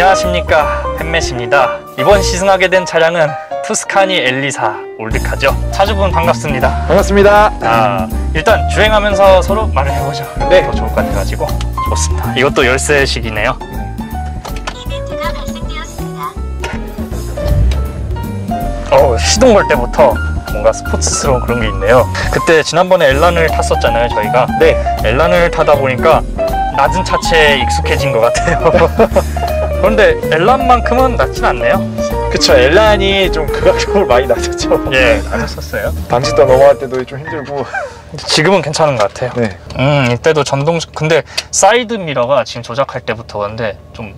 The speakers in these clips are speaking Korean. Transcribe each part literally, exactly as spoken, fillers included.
안녕하십니까, 팻맷입니다. 이번 시승하게 된 차량은 투스카니 엘리사 올드카죠. 차주분 반갑습니다. 반갑습니다. 아, 일단 주행하면서 서로 말을 해보죠. 네, 더 좋을 것 같아가지고. 좋습니다. 이것도 열쇠식이네요. 이벤트가 발생되었습니다. 어, 시동 걸 때부터 뭔가 스포츠스러운 그런 게 있네요. 그때 지난번에 엘란을 탔었잖아요, 저희가. 네. 엘란을 타다 보니까 낮은 차체에 익숙해진 것 같아요. 그런데 엘란만큼은 낮진 않네요. 그쵸, 엘란이 좀 극악적으로 많이 낮았죠. 예, 낮았었어요. 방지턱 넘어갈 때도 좀 힘들고. 지금은 괜찮은 것 같아요. 네. 음, 이때도 전동. 근데 사이드 미러가 지금 조작할 때부터 근데 좀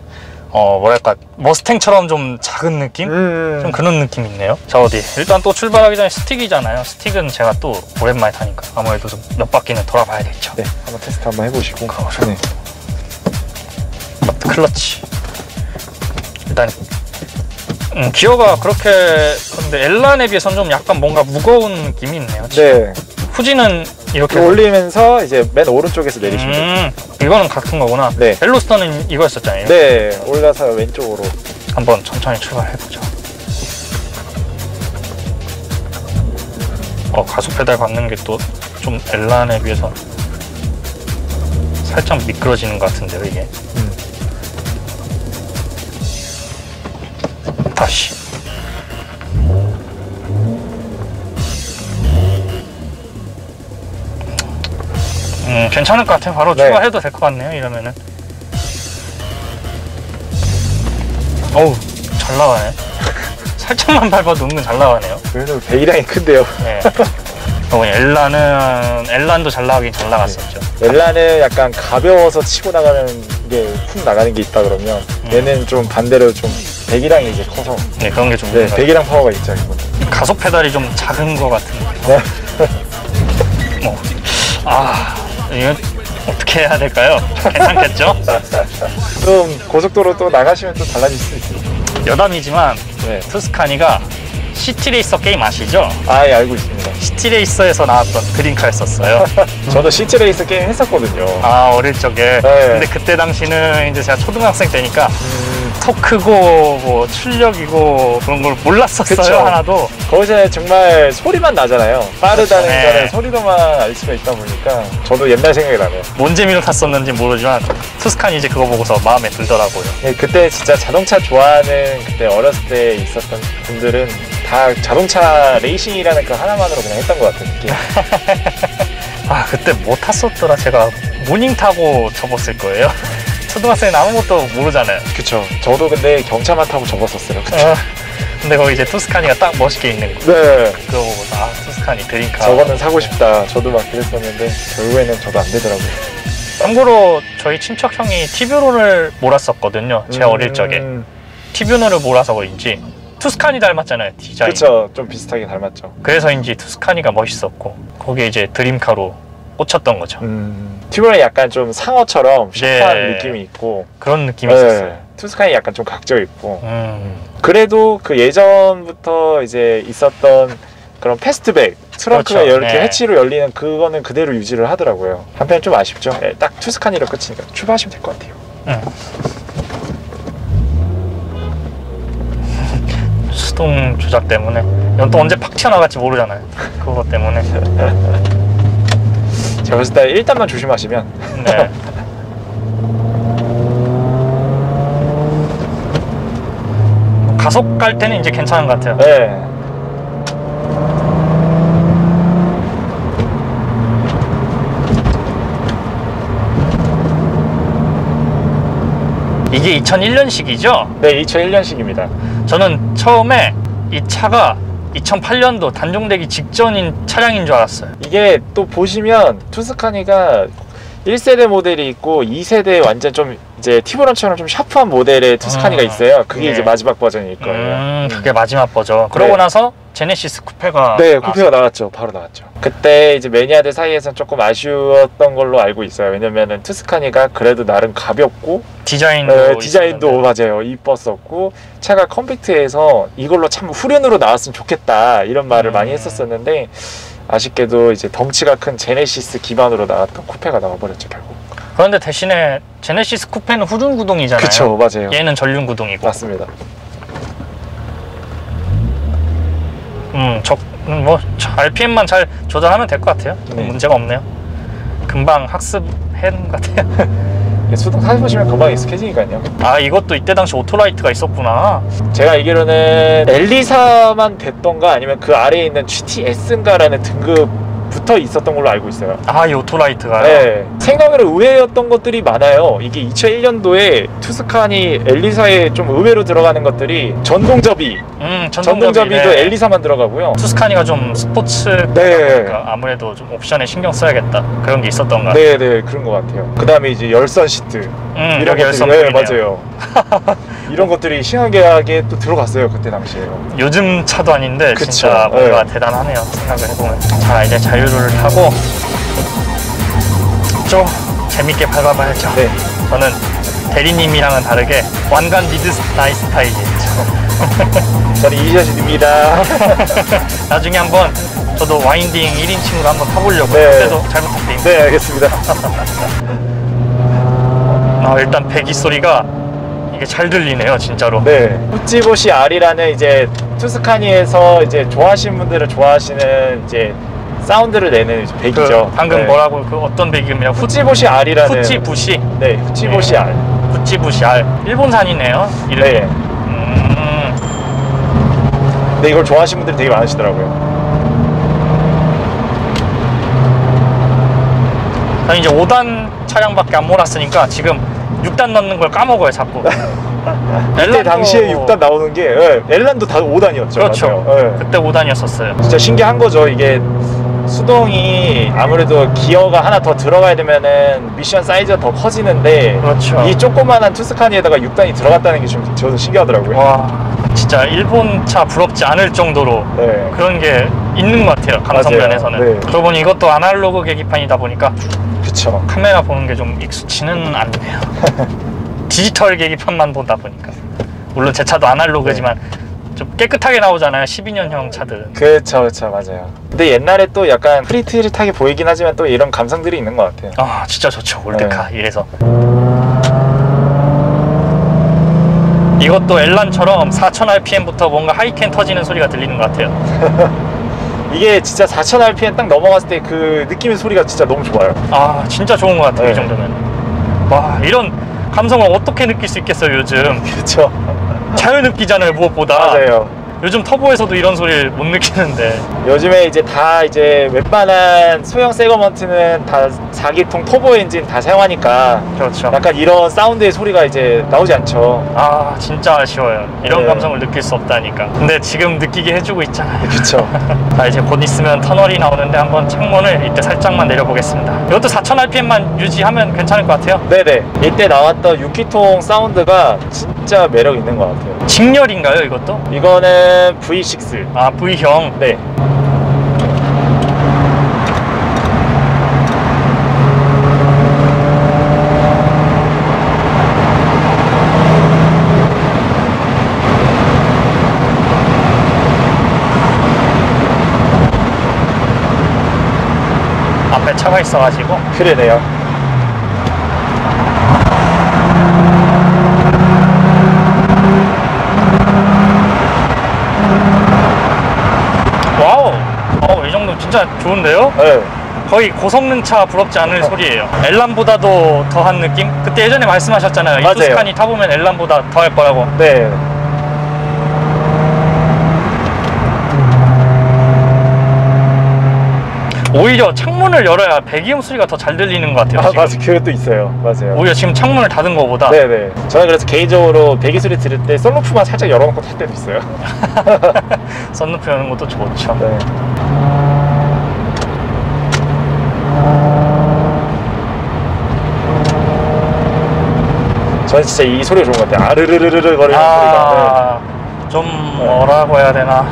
어 뭐랄까 머스탱처럼 좀 작은 느낌? 음... 좀 그런 느낌 있네요. 자, 어디 일단 또 출발하기 전에 스틱이잖아요. 스틱은 제가 또 오랜만에 타니까 아무래도 좀 몇 바퀴는 돌아봐야겠죠. 네, 한번 테스트 한번 해보시고. 네. 클러치 일단 음, 기어가 그렇게. 근데 엘란에 비해서는 좀 약간 뭔가 무거운 느낌이 있네요 지금. 네. 후진은 이렇게 올리면서 이제 맨 오른쪽에서 내리시면 음, 돼요. 이거는 같은 거구나. 네. 벨로스터는 이거였었잖아요. 네, 올라서 왼쪽으로 한번 천천히 출발해보죠. 어, 가속 페달 밟는 게 또 좀 엘란에 비해서 살짝 미끄러지는 것 같은데요, 이게. 음. 다시. 음, 괜찮을 것 같아요. 바로 네. 추가해도 될 것 같네요, 이러면은. 어우, 잘 나가네. 살짝만 밟아도 은근 잘 나가네요. 그래도 배기량이 큰데요. 네. 어, 엘란은, 엘란도 잘 나가긴 잘 나갔었죠. 네. 엘란은 약간 가벼워서 치고 나가는 게, 훅 나가는 게 있다 그러면, 얘는 음. 좀 반대로 좀 배기량이 이제 커서. 네, 그런 게 좀. 네, 배기량 파워가 있죠, 이거는. 가속 페달이 좀 작은 것 같은 거. 네. 어. 아. 이건 어떻게 해야 될까요? 괜찮겠죠? 좀 고속도로 또 나가시면 또 달라질 수 있어요. 여담이지만 네. 투스카니가 시티레이서 게임 아시죠? 아, 예, 알고 있습니다. 시티레이서에서 나왔던 드림카였었어요. 저도 시티레이서 게임 했었거든요. 아, 어릴 적에. 네. 근데 그때 당시는 이제 제가 초등학생 때니까 음... 토크고 뭐 출력이고 그런 걸 몰랐었어요. 그쵸. 하나도. 거기서 정말 소리만 나잖아요. 빠르다는 거는. 그렇죠. 네. 소리로만 알 수가 있다 보니까 저도 옛날 생각이 나네요. 뭔 재미로 탔었는지 모르지만 투스칸이 이제 그거 보고서 마음에 들더라고요. 네, 그때 진짜 자동차 좋아하는, 그때 어렸을 때 있었던 분들은 다 자동차 레이싱이라는 그 하나만으로 그냥 했던 것 같은 느낌. 아, 그때 뭐 탔었더라. 제가 모닝 타고 접었을 거예요. 초등학생은 아무것도 모르잖아요. 그쵸. 저도 근데 경차만 타고 접었었어요. 그쵸. 어, 근데 거기 이제 투스카니가 딱 멋있게 있는 거. 네. 그거 보고서 아, 투스카니 드림카 저거는 사고 싶다. 저도 막 그랬었는데 결국에는 저도 안 되더라고요. 참고로 저희 친척 형이 티뷰론을 몰았었거든요. 제 음... 어릴 적에. 티뷰론을 몰아서 그런지 투스카니 닮았잖아요, 디자인. 그쵸, 좀 비슷하게 닮았죠. 그래서인지 투스카니가 멋있었고 거기에 이제 드림카로 꽂혔던 거죠. 음, 티브론이 약간 좀 상어처럼 쉐프한 네. 느낌이 있고 그런 느낌이 네. 있었어요. 투스카니 약간 좀 각져 있고. 음. 그래도 그 예전부터 이제 있었던 그런 패스트백 트렁크가 그렇죠. 이렇게 네. 해치로 열리는 그거는 그대로 유지를 하더라고요. 한편 좀 아쉽죠. 네, 딱 투스카니로 끝이니까 출발하시면 될 것 같아요. 음. 시동 조작 때문에. 이건 또 언제 팍 튀어나갈지 모르잖아요. 그거 때문에. 제가 봤을 때 일단만 조심하시면. 네. 가속 갈 때는 이제 괜찮은 것 같아요. 네. 이게 이천일 년식이죠? 네, 이천일 년식입니다. 저는 처음에 이 차가 이천팔 년도 단종되기 직전인 차량인 줄 알았어요. 이게 또 보시면 투스카니가 일 세대 모델이 있고 이 세대 완전 좀 이제 티브론처럼 좀 샤프한 모델의 투스카니가 있어요. 그게 네. 이제 마지막 버전일 거예요. 음, 그게 마지막 버전. 그러고 네. 나서 제네시스 쿠페가 네, 쿠페가 나왔죠. 바로 나왔죠. 그때 이제 매니아들 사이에서는 조금 아쉬웠던 걸로 알고 있어요. 왜냐면은 투스카니가 그래도 나름 가볍고 디자인도 네, 디자인도 맞아요. 이뻤었고 차가 컴팩트해서 이걸로 참 후륜으로 나왔으면 좋겠다 이런 말을 음. 많이 했었었는데 아쉽게도 이제 덩치가 큰 제네시스 기반으로 나왔던 쿠페가 나와버렸죠, 결국. 그런데 대신에 제네시스 쿠페는 후륜 구동이잖아요. 그쵸, 맞아요. 얘는 전륜 구동이고. 맞습니다. 음, 저, 뭐 알피엠만 잘 조절하면 될 것 같아요. 네. 문제가 없네요. 금방 학습한 것 같아요. 예, 수동 타보시면 금방 익숙해지니까요. 아, 이것도 이때 당시 오토라이트가 있었구나. 제가 알기로는 엘리사만 됐던가 아니면 그 아래에 있는 지티에스인가라는 등급 붙어 있었던 걸로 알고 있어요. 아, 이 오토라이트가요? 네. 생각으로 의외였던 것들이 많아요. 이게 이천일 년도에 투스카니 엘리사에 좀 의외로 들어가는 것들이 전동접이. 음, 전동접이 전동접이도 네. 엘리사만 들어가고요. 투스카니가 좀 스포츠. 네. 아무래도 좀 옵션에 신경 써야겠다. 그런 게 있었던가. 네, 네, 그런 것 같아요. 그 다음에 이제 열선 시트. 음, 이런 열선. 네, 맞아요. 이런 것들이 신기하게 또 들어갔어요, 그때 당시에요. 요즘 차도 아닌데. 그쵸. 진짜 뭔가 네. 대단하네요, 생각을 해보면. 자, 이제 자유로를 타고 좀 재밌게 밟아봐야죠. 네. 저는 대리님이랑은 다르게 완간 미드 나이 스타일이죠. 저는 이지아씨입니다. 나중에 한번 저도 와인딩 일 인칭으로 한번 타보려고요. 네. 그때도 잘 부탁드립니다. 네, 알겠습니다. 아, 일단 배기 소리가 이게 잘 들리네요, 진짜로. 네. 후치보시 R이라는 이제 투스카니에서 이제 좋아하시는 분들은 좋아하시는 이제 사운드를 내는 배기죠. 그 방금 네. 뭐라고 그 어떤 배기음이라고? 후치보시 R이라는. 후치보시. 네, 후치보시 네. R. 후치보시 R. 일본산이네요, 이름이. 네. 음. 네, 이걸 좋아하시는 분들이 되게 많으시더라고요. 저는 이제 오 단 차량밖에 안 몰았으니까 지금 육 단 넣는 걸 까먹어요, 자꾸. 그때 당시에 육 단 나오는 게 네, 엘란도 다 오 단이었죠. 그렇죠. 네. 그때 오 단이었었어요. 진짜 신기한 거죠. 이게 수동이 아무래도 기어가 하나 더 들어가야 되면은 미션 사이즈가 더 커지는데. 그렇죠. 이 조그만한 투스카니에다가 육 단이 들어갔다는 게 좀 저도 신기하더라고요. 와, 진짜 일본 차 부럽지 않을 정도로 네. 그런 게 있는 것 같아요, 감성 면에서는. 네. 그러고 보니 이것도 아날로그 계기판이다 보니까. 그쵸. 카메라 보는 게 좀 익숙치는 않네요. 디지털 계기판만 보다 보니까. 물론 제 차도 아날로그지만 네. 좀 깨끗하게 나오잖아요, 십이 년형 차들은. 그쵸, 그쵸, 맞아요. 근데 옛날에 또 약간 프리트릿하게 보이긴 하지만 또 이런 감성들이 있는 것 같아요. 아, 진짜 좋죠, 올드카. 네. 이래서 이것도 엘란처럼 사천 알피엠부터 뭔가 하이캔 터지는 소리가 들리는 것 같아요. 이게 진짜 사천 알피엠 딱 넘어갔을 때 그 느낌의 소리가 진짜 너무 좋아요. 아, 진짜 좋은 것 같아요. 네. 이 정도면. 와, 이런 감성을 어떻게 느낄 수 있겠어요, 요즘. 그렇죠. 잘 느끼잖아요, 무엇보다. 맞아요. 요즘 터보에서도 이런 소리를 못 느끼는데. 요즘에 이제 다 이제 웬만한 소형 세그먼트는 다 사 기통 터보 엔진 다 사용하니까. 그렇죠. 약간 이런 사운드의 소리가 이제 나오지 않죠. 아, 진짜 아쉬워요, 이런 네. 감성을 느낄 수 없다니까. 근데 지금 느끼게 해주고 있잖아요. 그렇죠. 자, 이제 곧 있으면 터널이 나오는데 한번 창문을 이때 살짝만 내려보겠습니다. 이것도 사천 알피엠만 유지하면 괜찮을 것 같아요. 네네. 이때 나왔던 육 기통 사운드가 진짜 매력 있는 것 같아요. 직렬인가요, 이것도? 이거는 브이 식스. 아, 브이형. 네. 앞에 차가 있어가지고. 그러네요. 진짜 좋은데요? 네. 거의 고성능 차 부럽지 않을 어. 소리예요. 엘란보다도 더한 느낌? 그때 예전에 말씀하셨잖아요. 맞아요. 이 투스카니 타보면 엘란보다 더할 거라고. 네. 오히려 창문을 열어야 배기음 소리가 더 잘 들리는 것 같아요. 아, 맞아요. 그것도 있어요. 맞아요. 오히려 지금 창문을 닫은 거보다. 네네. 저는 그래서 개인적으로 배기 소리 들을 때 선루프만 살짝 열어놓고 탈 때도 있어요. 선루프 여는 것도 좋죠. 네. 저는 진짜 이 소리가 좋은 것 같아요. 아르르르르 거리는 아, 소리가. 네. 좀 뭐라고 해야 되나.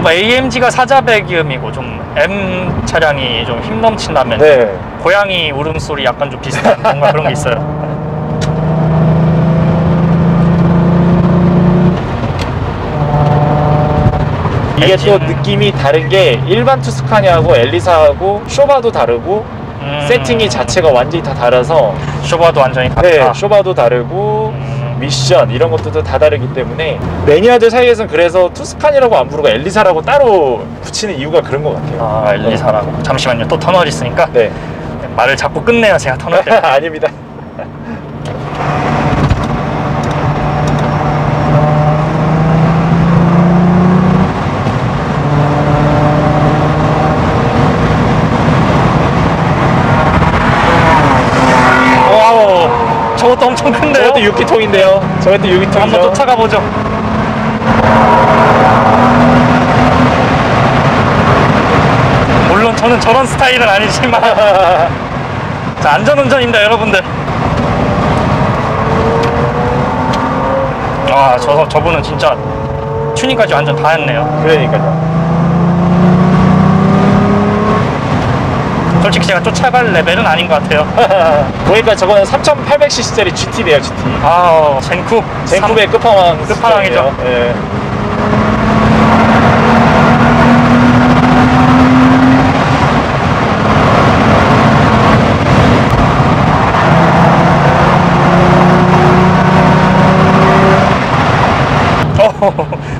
뭐 에이엠지가 사자 배기음이고 좀 M 차량이 좀 힘 넘친다면 네. 고양이 울음소리 약간 좀 비슷한 뭔가 그런 게 있어요. 이게 또 느낌이 다른 게 일반 투스카니하고 엘리사하고 쇼바도 다르고 음. 세팅이 자체가 완전히 다 달라서 쇼바도 완전히 같다. 네, 쇼바도 다르고 음. 미션 이런 것들도 다 다르기 때문에 매니아들 사이에서는 그래서 투스칸이라고 안 부르고 엘리사라고 따로 붙이는 이유가 그런 것 같아요. 아, 엘리사라고. 네. 잠시만요, 또 터널이 있으니까 네. 말을 자꾸 끝내요 제가 터널 때. 아닙니다. 저것도 엄청 큰데요? 저것도 육 기통인데요. 저것도 육 기통이죠. 한번 쫓아가보죠. 물론 저는 저런 스타일은 아니지만 자, 안전운전입니다 여러분들. 아, 저, 저분은 진짜 튜닝까지 완전 다 했네요. 그러니까요. 솔직히 제가 쫓아갈 레벨은 아닌 것 같아요. 보니까 저거는 삼천팔백 씨씨짜리 지티네요, 지티. 아, 젠쿱. 젠쿱의 끝판왕. 끝판왕이죠. 예.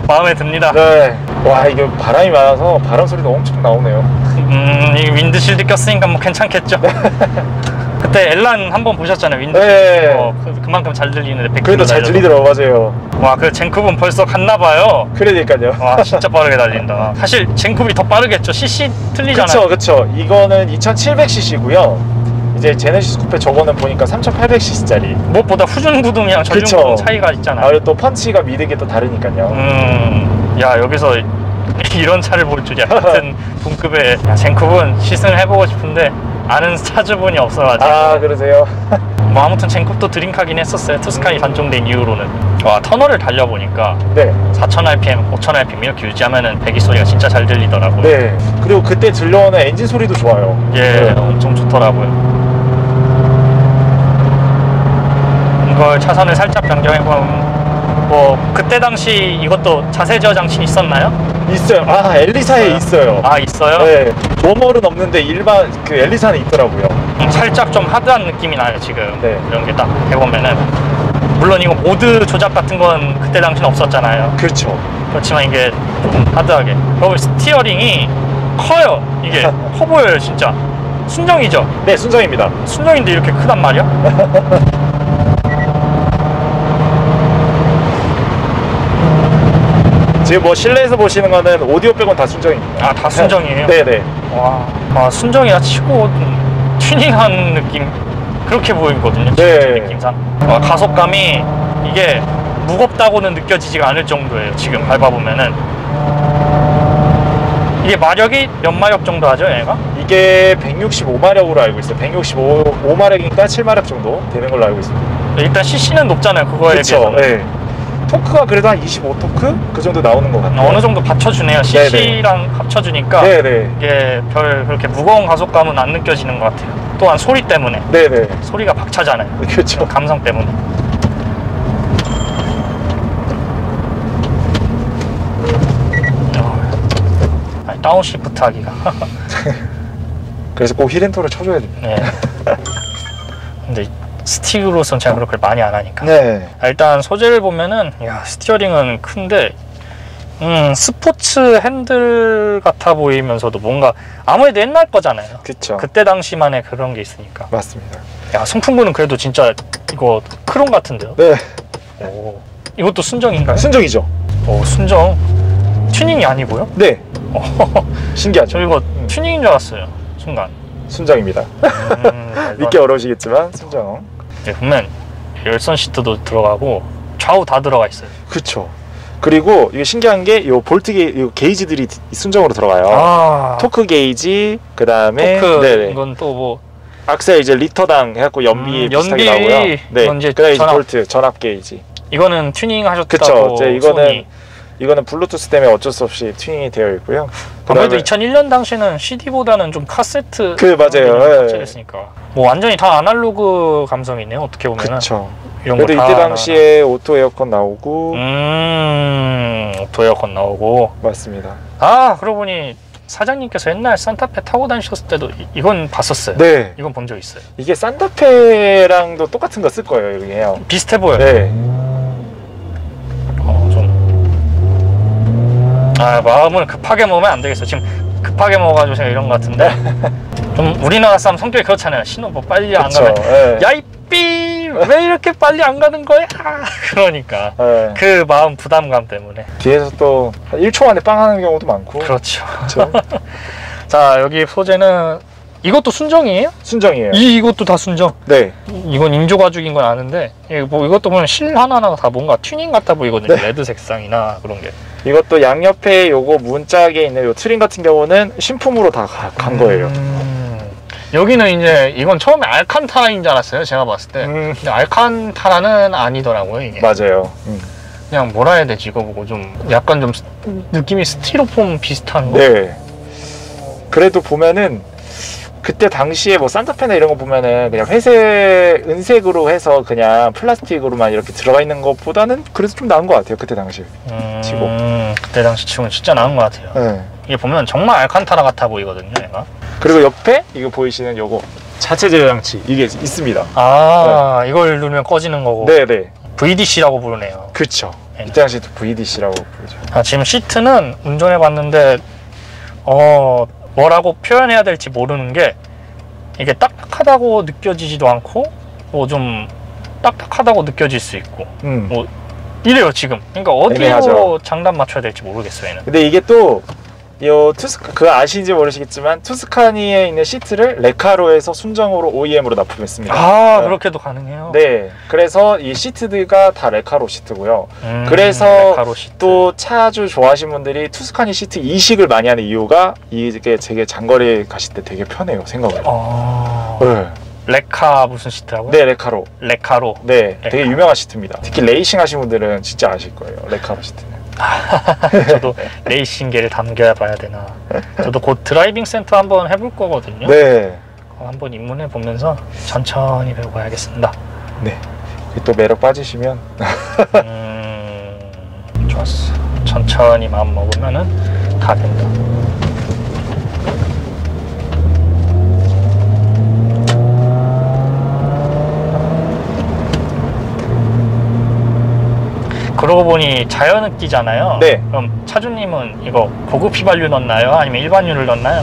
마음에 듭니다. 네. 와, 이게 바람이 많아서 바람 소리도 엄청 나오네요. 음, 이 윈드실드 꼈으니까 뭐 괜찮겠죠. 그때 엘란 한번 보셨잖아요, 윈드실드. 네. 어, 그, 그만큼 잘 들리는데. 그래도 잘 들리더라고. 맞아요. 와, 그 젠쿱은 벌써 갔나봐요. 그러니까요. 와, 진짜 빠르게 달린다. 사실 젠쿱이 더 빠르겠죠. 씨씨 틀리잖아요. 그쵸, 그쵸. 이거는 이천칠백 씨씨고요 이제 제네시스 쿠페 저거는 보니까 삼천팔백 씨씨짜리. 무엇보다 후륜 구동이랑 전륜 구동 차이가 있잖아요. 아, 그리고 또 펀치가 미드게 또 다르니까요. 음, 야, 여기서 이런 차를 볼 줄이야. 같은 동급의 젠쿱은 시승을 해보고 싶은데 아는 차주분이 없어가지고. 아, 그러세요? 뭐 아무튼 젠쿱도 드림카긴 했었어요. 투스카니 단종된 이후로는. 와, 터널을 달려보니까 네. 사천 알피엠, 오천 알피엠 이렇게 유지하면은 배기 소리가 진짜 잘 들리더라고요. 네. 그리고 그때 들려오는 엔진 소리도 좋아요. 예, 네. 엄청 좋더라고요. 이걸 차선을 살짝 변경해보면 뭐 그때 당시 이것도 자세 저장 장치 있었나요? 있어요. 아, 엘리사에 있어요. 아, 있어요? 네. 조멀은 없는데 일반 그 엘리사는 있더라고요. 음, 살짝 좀 하드한 느낌이 나요 지금. 네. 이런 게 딱 해보면은 물론 이거 모드 조작 같은 건 그때 당시는 없었잖아요. 그렇죠. 그렇지만 이게 조금 하드하게. 그리고 스티어링이 커요. 이게 커 보여요 진짜. 순정이죠? 네, 순정입니다. 순정인데 이렇게 크단 말이야? 지금 뭐 실내에서 보시는 거는 오디오 빼곤 다 순정입니다. 아, 다 순정이에요? 네네. 와, 아, 순정이라 치고 튜닝한 느낌 그렇게 보이거든요. 네. 느낌상. 와, 가속감이 이게 무겁다고는 느껴지지가 않을 정도예요. 지금 밟아보면은 이게 마력이 몇 마력 정도 하죠 얘가? 이게 백육십오 마력으로 알고 있어요. 백육십오 마력이니까 칠 마력 정도 되는 걸로 알고 있습니다. 일단 씨씨는 높잖아요 그거에 그쵸, 비해서는. 네. 토크가 그래도 한 이십오 토크? 그 정도 나오는 것 같아요. 어느 정도 받쳐주네요. 씨씨랑 네네. 합쳐주니까 네네. 이게 별 그렇게 무거운 가속감은 안 느껴지는 것 같아요. 또한 소리 때문에 네네. 소리가 박차잖아요. 그렇죠. 감성 때문에. 아니, 다운시프트 하기가 그래서 꼭 힐앤토를 쳐줘야 됩니다. 네. 근데 스틱으로선 제가 그렇게 많이 안 하니까. 네. 일단 소재를 보면은 야, 스티어링은 큰데 음, 스포츠 핸들 같아 보이면서도 뭔가 아무래도 옛날 거잖아요. 그쵸. 그때 당시만의 그런 게 있으니까. 맞습니다. 야, 송풍구는 그래도 진짜 이거 크롬 같은데요? 네. 오, 이것도 순정인가요? 순정이죠. 오, 순정. 튜닝이 아니고요? 네. 신기하죠. 저 이거 음. 튜닝인 줄 알았어요 순간. 순정입니다. 음, 믿기 어려우시겠지만 순정. 네, 보면 열선 시트도 들어가고 좌우 다 들어가 있어요. 그렇죠. 그리고 이게 신기한 게 이 볼트 게, 요 게이지들이 순정으로 들어가요. 아, 토크 게이지, 그 다음에 이건 또 뭐 악셀 이제 리터당 해갖고 연비 음, 비슷하게 연비 나오고요. 네, 그다음에 전압. 볼트 전압 게이지. 이거는 튜닝 하셨다고. 그렇죠. 이거는 소니. 이거는 블루투스 때문에 어쩔 수 없이 튜닝이 되어 있고요. 아무래도 이천일 년 당시는 씨디보다는 좀 카세트. 그 맞아요. 했으니까 뭐 완전히 다 아날로그 감성이네요. 어떻게 보면. 그렇죠. 그래도 이때 당시에 하나. 오토 에어컨 나오고. 음, 오토 에어컨 나오고. 맞습니다. 아, 그러고 보니 사장님께서 옛날 산타페 타고 다니셨을 때도 이건 봤었어요. 네. 이건 본 적 있어요. 이게 산타페랑도 똑같은 거 쓸 거예요. 여기에요. 비슷해 보여요. 네. 어, 좀... 아, 마음을 급하게 먹으면 안 되겠어요. 지금 급하게 먹어가지고 제가 이런 거 같은데. 좀 우리나라 사람 성격이 그렇잖아요. 신호 뭐 빨리 그쵸, 안 가면. 네. 야이 삐! 왜 이렇게 빨리 안 가는 거야? 그러니까 네. 그 마음 부담감 때문에 뒤에서 또 일 초 안에 빵 하는 경우도 많고. 그렇죠, 그렇죠? 자, 여기 소재는 이것도 순정이에요? 순정이에요. 이, 이것도 다 순정? 네. 이건 인조 가죽인 건 아는데 뭐 이것도 보면 실 하나하나가 다 뭔가 튜닝 같아 보이거든요. 네. 레드 색상이나 그런 게. 이것도 양옆에 요거 문짝에 있는 요 트림 같은 경우는 신품으로 다 간 거예요. 음... 여기는 이제 이건 처음에 알칸타라인 줄 알았어요. 제가 봤을 때. 음. 근데 알칸타라는 아니더라고요, 이게. 맞아요. 음. 그냥 뭐라 해야 되지, 이거 보고 좀 약간 좀 느낌이 스티로폼 비슷한 거? 네. 그래도 보면은 그때 당시에 뭐 산타페나 이런 거 보면은 그냥 회색, 은색으로 해서 그냥 플라스틱으로만 이렇게 들어가 있는 것보다는 그래서 좀 나은 것 같아요, 그때 당시 음, 치고. 그때 당시 치고는 진짜 나은 것 같아요. 네. 이게 보면 정말 알칸타라 같아 보이거든요, 얘가. 그리고 옆에 이거 보이시는 요거 자체 제어 장치 이게 있습니다. 아, 네. 이걸 누르면 꺼지는 거고. 네네. 브이디씨라고 부르네요. 그렇죠. 이때 당시 브이디씨라고 부르죠. 아, 지금 시트는 운전해 봤는데 어. 뭐라고 표현해야 될지 모르는 게 이게 딱딱하다고 느껴지지도 않고 뭐 좀 딱딱하다고 느껴질 수 있고 음. 뭐 이래요 지금. 그러니까 어디로 애매하죠. 장단 맞춰야 될지 모르겠어요 얘는. 근데 이게 또 요 투스카 그 아시는지 모르시겠지만 투스카니에 있는 시트를 레카로에서 순정으로 오이엠으로 납품했습니다. 아, 네. 그렇게도 가능해요? 네. 그래서 이 시트들가 다 레카로 시트고요. 음, 그래서 레카로 시트. 또 차 아주 좋아하시는 분들이 투스카니 시트 이식을 많이 하는 이유가 이게 되게 장거리 가실 때 되게 편해요, 생각을. 아... 네. 레카 무슨 시트라고요? 네, 레카로. 레카로. 네, 레카로. 되게 유명한 시트입니다. 특히 레이싱 하시는 분들은 진짜 아실 거예요, 레카로 시트는. 저도 레이싱계를 담겨야 봐야 되나. 저도 곧 드라이빙 센터 한번 해볼 거거든요. 네. 한번 입문해 보면서 천천히 배워봐야겠습니다. 네. 또 매력 빠지시면. 음, 좋았어. 천천히 마음 먹으면은 다 된다. 그러고 보니 자연흡기잖아요. 네. 그럼 차주님은 이거 고급 휘발유 넣나요? 아니면 일반유를 넣나요?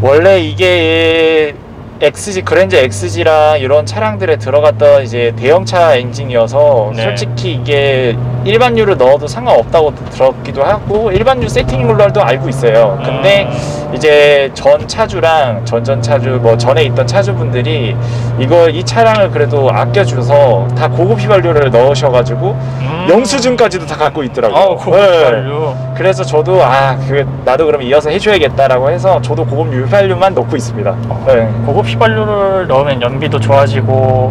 원래 이게 엑스지, 그랜저 엑스지랑 이런 차량들에 들어갔던 이제 대형차 엔진이어서 네. 솔직히 이게 일반유를 넣어도 상관없다고 들었기도 하고 일반유 세팅인 걸로도 알고 있어요. 근데 음. 이제 전 차주랑 전전 차주 뭐 전에 있던 차주분들이 이걸 이 차량을 그래도 아껴줘서 다 고급 휘발유를 넣으셔가지고 음. 영수증까지도 다 갖고 있더라고요. 아, 고급 휘발유. 네. 그래서 저도 아 그게 나도 그럼 이어서 해줘야겠다라고 해서 저도 고급 휘발유만 넣고 있습니다. 네. 고급 휘발유를 넣으면 연비도 좋아지고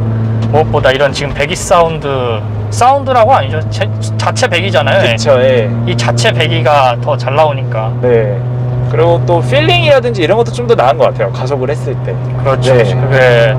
무엇보다 이런 지금 배기 사운드 사운드라고 아니죠? 제, 자체 배기잖아요. 그렇죠. 예. 이 자체 배기가 더 잘 나오니까. 네. 그리고 또 필링이라든지 이런 것도 좀 더 나은 것 같아요. 가속을 했을 때. 그렇죠. 네. 그게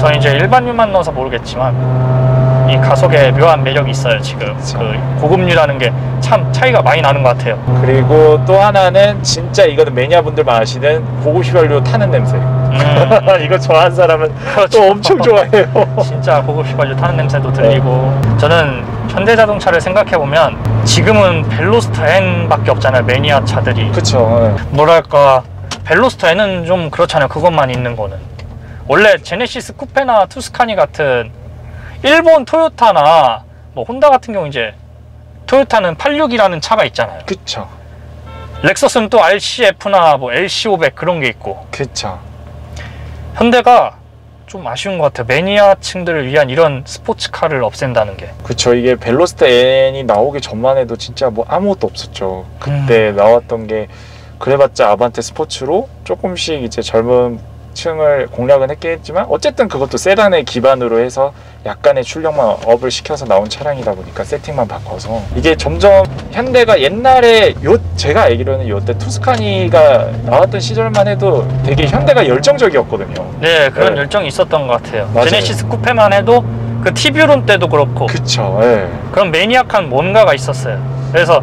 저는 이제 일반유만 넣어서 모르겠지만 이 가속에 묘한 매력이 있어요. 지금 그 고급유라는 게 참 차이가 많이 나는 것 같아요. 그리고 또 하나는 진짜 이거는 매니아분들만 아시는 고급 휘발유 타는 냄새. 음. 이거 좋아하는 사람은 그렇죠. 또 엄청 좋아해요. 진짜 고급 휘발유 타는 냄새도 들리고. 네. 저는 현대자동차를 생각해보면 지금은 벨로스터 N 밖에 없잖아요, 매니아 차들이. 그쵸. 네. 뭐랄까 벨로스터 N은 좀 그렇잖아요, 그것만 있는 거는. 원래 제네시스 쿠페나 투스카니 같은 일본 토요타나 뭐 혼다 같은 경우 이제 토요타는 팔십육이라는 차가 있잖아요. 그쵸. 렉서스는 또 알씨에프나 뭐 엘씨 오백 그런 게 있고. 그쵸. 현대가 좀 아쉬운 것 같아요, 매니아층들을 위한 이런 스포츠카를 없앤다는 게. 그렇죠. 이게 벨로스터 N이 나오기 전만 해도 진짜 뭐 아무것도 없었죠. 그때 음. 나왔던 게 그래봤자 아반떼 스포츠로 조금씩 이제 젊은 층을 공략은 했긴 했지만 어쨌든 그것도 세단의 기반으로 해서 약간의 출력만 업을 시켜서 나온 차량이다 보니까 세팅만 바꿔서 이게 점점 현대가 옛날에 요 제가 알기로는 요때 투스카니가 나왔던 시절만 해도 되게 현대가 열정적이었거든요. 네, 그런 네. 열정이 있었던 것 같아요. 맞아요. 제네시스 쿠페만 해도 그 티뷰론 때도 그렇고. 그쵸. 네. 그런 매니악한 뭔가가 있었어요. 그래서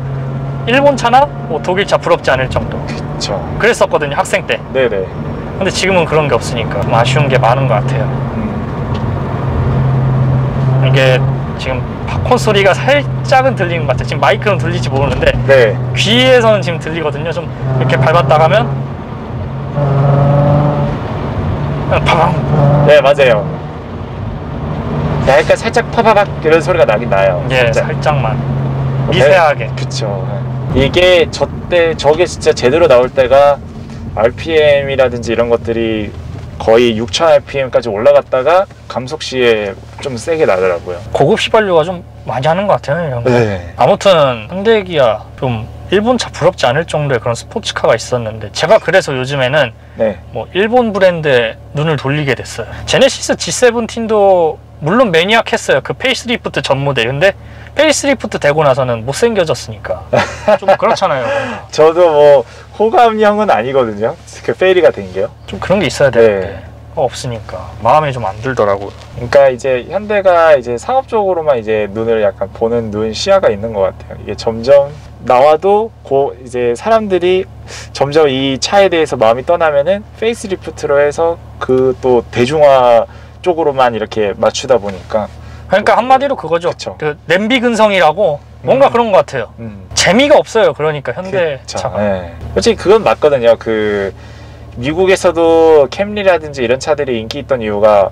일본 차나 뭐 독일 차 부럽지 않을 정도. 그... 그쵸. 그랬었거든요, 학생 때. 네네. 근데 지금은 그런 게 없으니까 좀 아쉬운 게 많은 것 같아요. 음. 이게 지금 팝콘 소리가 살짝은 들리는 것 같아요. 지금 마이크는 들리지 모르는데 네. 귀에서는 지금 들리거든요. 좀 이렇게 밟았다 가면 파방. 네, 맞아요. 약간 살짝 파바박 이런 소리가 나긴 나요. 예, 살짝. 살짝만. 미세하게. 네, 그쵸. 이게 저 때, 저게 진짜 제대로 나올 때가 알피엠이라든지 이런 것들이 거의 육천 알피엠까지 올라갔다가 감속 시에 좀 세게 나더라고요. 고급 휘발유가 좀 많이 하는 것 같아요, 이런 거. 네. 아무튼 현대 기아 좀 일본차 부럽지 않을 정도의 그런 스포츠카가 있었는데 제가 그래서 요즘에는 네. 뭐 일본 브랜드에 눈을 돌리게 됐어요. 제네시스 지 세븐틴도 물론 매니악했어요. 그 페이스리프트 전 모델. 근데 페이스리프트 되고 나서는 못생겨졌으니까 좀 그렇잖아요. 저도 뭐 호감형은 아니거든요. 그 페이리가 된 게요. 좀 그런 게 있어야 되는데 네. 없으니까 마음에 좀 안 들더라고요. 그러니까 이제 현대가 이제 상업적으로만 이제 눈을 약간 보는 눈 시야가 있는 것 같아요. 이게 점점 나와도 고 이제 사람들이 점점 이 차에 대해서 마음이 떠나면은 페이스리프트로 해서 그 또 대중화 쪽으로만 이렇게 맞추다 보니까. 그러니까 한마디로 그거죠. 그 냄비 근성이라고 뭔가 음. 그런 것 같아요. 음. 재미가 없어요. 그러니까 현대 그쵸. 차가. 네. 솔직히 그건 맞거든요. 그 미국에서도 캠리라든지 이런 차들이 인기 있던 이유가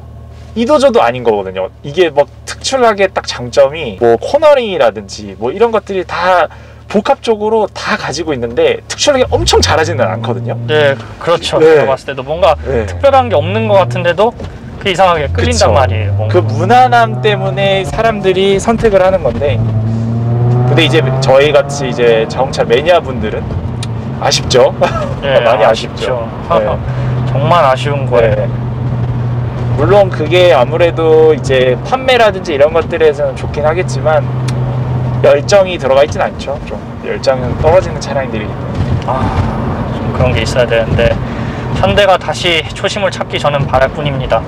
이도저도 아닌 거거든요. 이게 막 특출나게 딱 장점이 뭐 코너링이라든지 뭐 이런 것들이 다 복합적으로 다 가지고 있는데 특출나게 엄청 잘하지는 않거든요. 네, 그렇죠. 네. 제가 봤을 때도 뭔가 네. 특별한 게 없는 것 같은데도 그 이상하게 끌린단 말이에요. 뭔가. 그 무난함 때문에 사람들이 선택을 하는 건데 근데 이제 저희같이 이제 자동차 매니아 분들은 아쉽죠? 네, 많이 아쉽죠. 아쉽죠. 네. 정말 아쉬운 거예요. 네. 물론 그게 아무래도 이제 판매라든지 이런 것들에서는 좋긴 하겠지만 열정이 들어가 있진 않죠. 좀 열정은 떨어지는 차량들이기 때문에 아, 좀 그런 게 있어야 되는데 현대가 다시 초심을 찾기 저는 바랄 뿐입니다.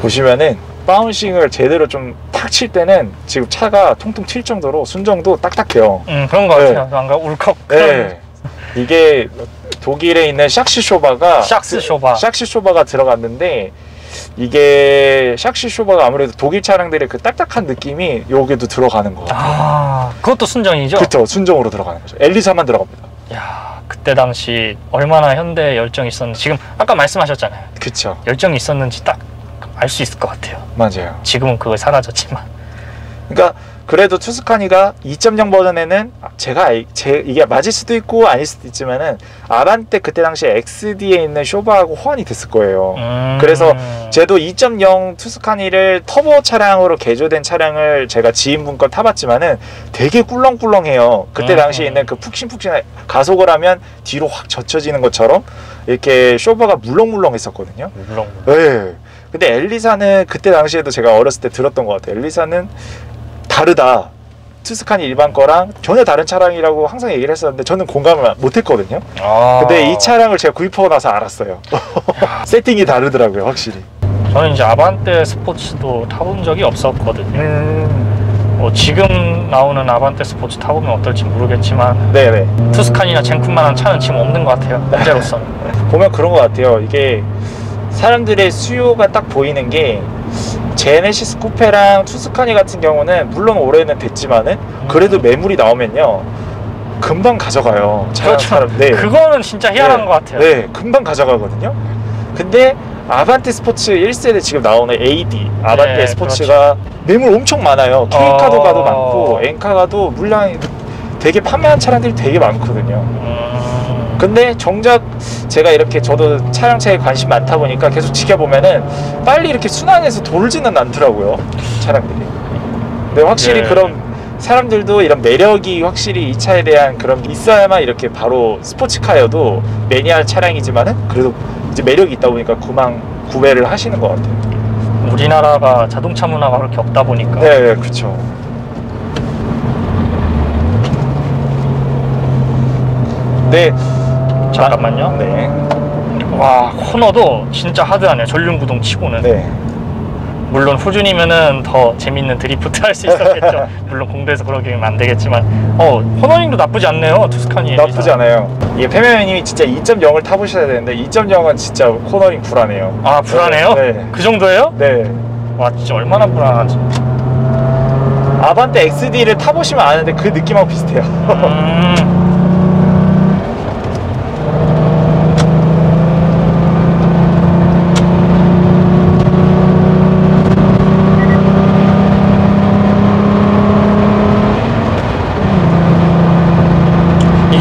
보시면은 바운싱을 제대로 좀 탁 칠 때는 지금 차가 통통 튈 정도로 순정도 딱딱해요. 음, 그런 거 같아요. 네. 뭔가 울컥. 네. 이게 독일에 있는 샥시 쇼바가 샥스 쇼바. 샥시 쇼바가 들어갔는데 이게 샥시 쇼바가 아무래도 독일 차량들의 그 딱딱한 느낌이 여기도 들어가는 거 같아요. 아, 그것도 순정이죠? 그렇죠. 순정으로 들어가는 거죠. 엘리사만 들어갑니다. 야, 그때 당시 얼마나 현대에 열정이 있었는지 지금 아까 말씀하셨잖아요. 그렇죠. 열정이 있었는지 딱 알 수 있을 것 같아요. 맞아요. 지금은 그거 사라졌지만. 그러니까 그래도 투스카니가 이 점 영 버전에는 제가 제, 이게 맞을 수도 있고 아닐 수도 있지만은 아반떼 그때 당시에 엑스디에 있는 쇼바하고 호환이 됐을 거예요. 음... 그래서 저도 이 점 영 투스카니를 터보 차량으로 개조된 차량을 제가 지인분 걸 타봤지만은 되게 꿀렁꿀렁해요. 그때 당시에 있는 그 푹신푹신한 가속을 하면 뒤로 확 젖혀지는 것처럼 이렇게 쇼바가 물렁물렁했었거든요. 물렁물렁. 네. 근데 엘리사는 그때 당시에도 제가 어렸을 때 들었던 것 같아요. 엘리사는 다르다. 투스카니 일반 거랑 전혀 다른 차량이라고 항상 얘기를 했었는데 저는 공감을 못했거든요. 아... 근데 이 차량을 제가 구입하고 나서 알았어요. 세팅이 다르더라고요, 확실히. 저는 이제 아반떼 스포츠도 타본 적이 없었거든요. 음... 뭐 지금 나오는 아반떼 스포츠 타보면 어떨지 모르겠지만 네네. 투스카니나 젠쿤만한 차는 지금 없는 것 같아요, 현재로서는. 보면 그런 것 같아요. 이게 사람들의 수요가 딱 보이는 게 제네시스 쿠페랑 투스카니 같은 경우는 물론 올해는 됐지만은 그래도 매물이 나오면요 금방 가져가요. 그렇죠. 사람, 네. 그거는 진짜 희한한 네. 것 같아요. 네, 금방 가져가거든요. 근데 아반떼 스포츠 일 세대 지금 나오는 에이디 아반떼 네, 스포츠가 그렇죠. 매물 엄청 많아요. K카도 가도 어... 많고 N카가도 물량이 되게 판매한 차량들이 되게 많거든요. 음... 근데 정작 제가 이렇게 저도 차량차에 관심 많다 보니까 계속 지켜보면은 빨리 이렇게 순환해서 돌지는 않더라고요, 차량들이. 근데 확실히 네. 그런 사람들도 이런 매력이 확실히 이 차에 대한 그런 있어야만 이렇게 바로 스포츠카여도 매니아 차량이지만은 그래도 이제 매력이 있다 보니까 그만 구매를 하시는 것 같아요. 우리나라가 자동차 문화가 그렇게 없다 보니까. 네, 그렇죠. 네. 잠깐만요. 네. 와, 코너도 진짜 하드하네요. 전륜구동 치고는. 네. 물론 후준이면은 더 재밌는 드리프트 할 수 있었겠죠. 물론 공도에서 그러기는 안 되겠지만, 어 코너링도 나쁘지 않네요. 투스카니 엘리사. 나쁘지 않아요. 이게 페메님이 진짜 이 점 영을 타보셔야 되는데 이 점 영은 진짜 코너링 불안해요. 아 불안해요? 네. 그 정도예요? 네. 와 진짜 얼마나 불안하지. 아반떼 엑스디를 타보시면 아는데 그 느낌하고 비슷해요. 음.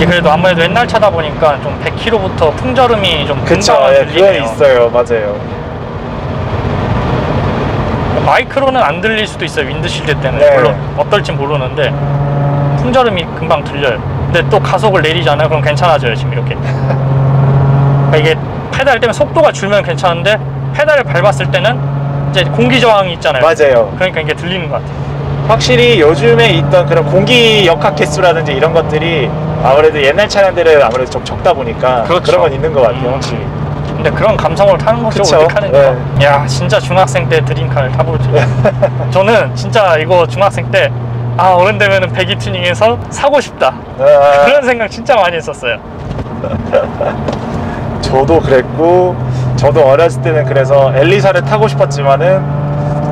그래도 아무래도 옛날 차다 보니까 좀 백 킬로미터부터 풍절음이 좀 금방 예, 들리네요. 있어요, 맞아요. 마이크로는 안 들릴 수도 있어요. 윈드실드 때문에. 네. 물론 어떨지 모르는데 풍절음이 금방 들려요. 근데 또 가속을 내리잖아요. 그럼 괜찮아져요. 지금 이렇게. 그러니까 이게 페달 때문에 속도가 줄면 괜찮은데 페달을 밟았을 때는 이제 공기 저항이 있잖아요. 맞아요. 그러니까 이게 들리는 것 같아요. 확실히 요즘에 있던 그런 공기 역학 개수라든지 이런 것들이 아무래도 옛날 차량들은 아무래도 좀 적다 보니까 그렇죠. 그런 건 있는 것 같아요. 음, 확실히. 근데 그런 감성으로 타는 거죠. 어떡하는가. 네. 야 진짜 중학생 때 드림카를 타보죠. 저는 진짜 이거 중학생 때 아 어른 되면은 배기 튜닝해서 사고 싶다. 아. 그런 생각 진짜 많이 했었어요. 저도 그랬고 저도 어렸을 때는 그래서 엘리사를 타고 싶었지만은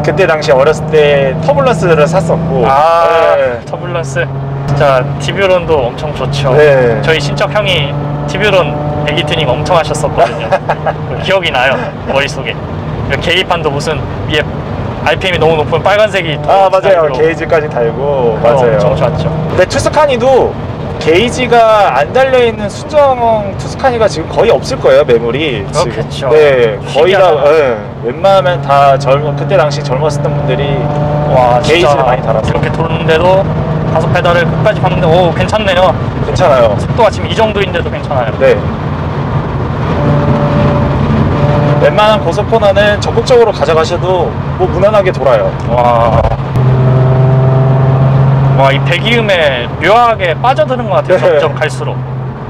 그때 당시 어렸을 때 터뷸런스를 샀었고. 아 네. 터뷸런스. 자, 티뷰론도 엄청 좋죠. 네. 저희 친척 형이 티뷰론 애기 튜닝 엄청 하셨었거든요. 기억이 나요. 머릿속에. 계기판도 무슨 위에 알피엠이 너무 높으면 빨간색이 아 맞아요. 달고. 게이지까지 달고. 맞아요. 엄청 좋았죠. 근데 투스카니도 게이지가 안 달려있는 순정 투스카니가 지금 거의 없을 거예요. 매물이. 그렇겠죠. 네, 거의 다 네, 웬만하면 다 젊은 그때 당시 젊었었던 분들이 와 게이지를 많이 달았어요. 이렇게 도는데도 가속 페달을 끝까지 밟는데 오 괜찮네요. 괜찮아요. 속도가 지금 이 정도인데도 괜찮아요. 네. 웬만한 고속 코너는 적극적으로 가져가셔도 뭐 무난하게 돌아요. 와. 와, 이 배기음에 묘하게 빠져드는 것 같아요. 네. 점점 갈수록.